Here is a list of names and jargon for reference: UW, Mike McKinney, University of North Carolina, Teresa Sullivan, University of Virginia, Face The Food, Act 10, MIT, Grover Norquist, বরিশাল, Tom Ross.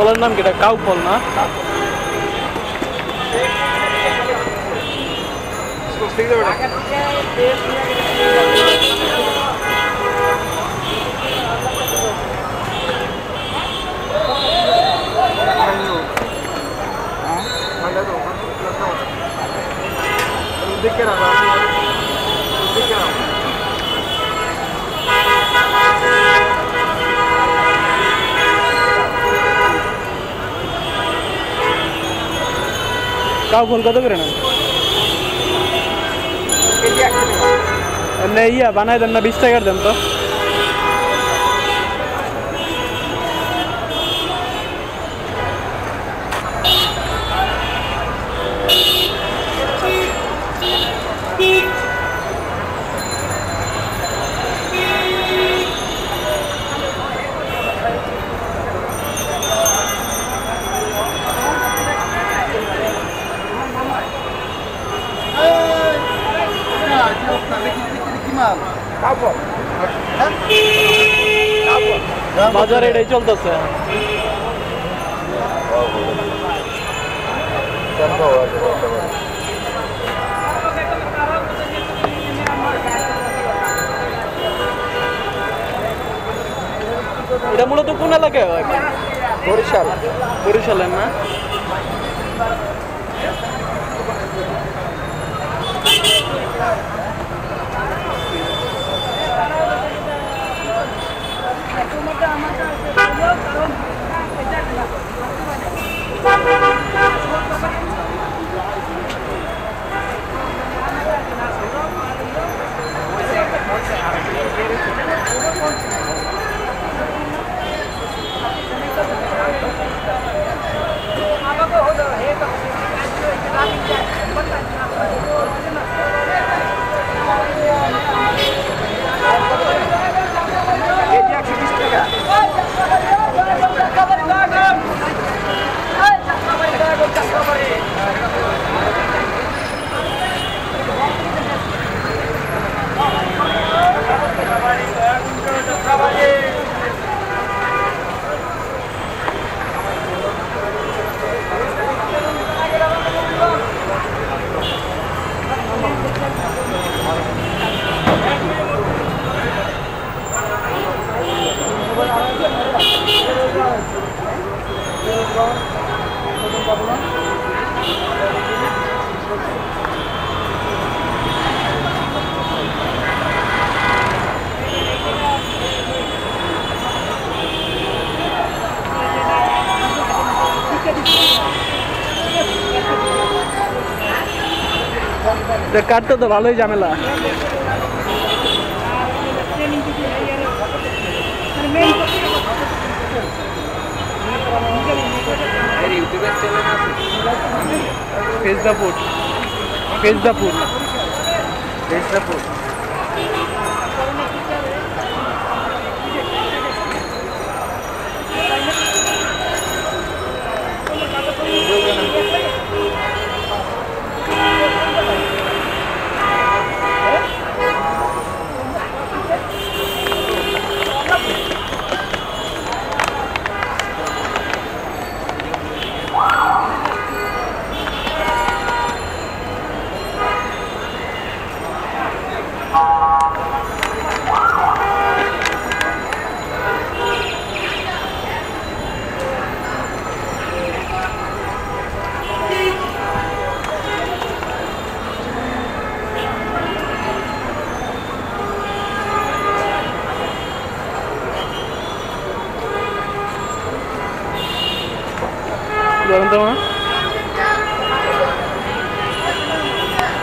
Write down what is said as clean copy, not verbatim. Pollen nam kita cow poll na. Cow poll kado kare na? नहीं है बनाए दम ना बीस तक कर दम तो বাজারে এটাই চলতেছে এটা মূলত কোন এলাকায় হয় বরিশাল বরিশালের না The cut to the Valley Jamila. Face the food. Face the food. Face the food.